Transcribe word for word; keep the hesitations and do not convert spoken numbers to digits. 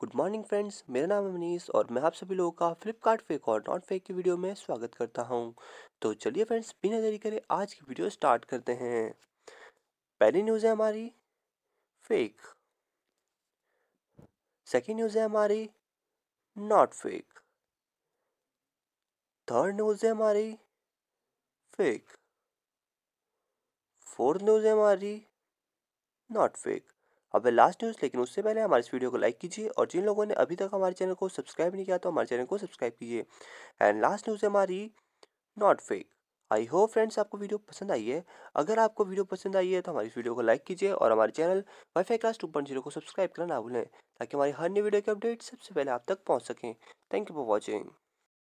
Good morning friends, मेरा नाम है मनीष और मैं आप सभी लोगों का फ्लिपकार्ट फेक और नॉट फेक की वीडियो में स्वागत करता हूं। तो चलिए फ्रेंड्स, बिना देरी करे आज की वीडियो स्टार्ट करते हैं। पहली न्यूज़ है हमारी फेक, सेकंड न्यूज़ है हमारी नॉट फेक, थर्ड न्यूज़ है हमारी फेक, फोर्थ न्यूज़ है हमारी नॉट फेक। अब लास्ट न्यूज़, लेकिन उससे पहले हमारे इस वीडियो को लाइक कीजिए और जिन लोगों ने अभी तक हमारे चैनल को सब्सक्राइब नहीं किया तो हमारे चैनल को सब्सक्राइब कीजिए। एंड लास्ट न्यूज़ है हमारी not fake. I hope friends आपको वीडियो पसंद आई है। अगर आपको वीडियो पसंद आई है तो हमारी इस वीडियो को लाइक कीजिए और हमारे channel wifi class two point zero को सब्सक्राइब करना ना भूलें ताकि हमारी हर नई वीडियो की अपडेट सबसे पहले आप तक पहुँच सकें। Thank you for watching.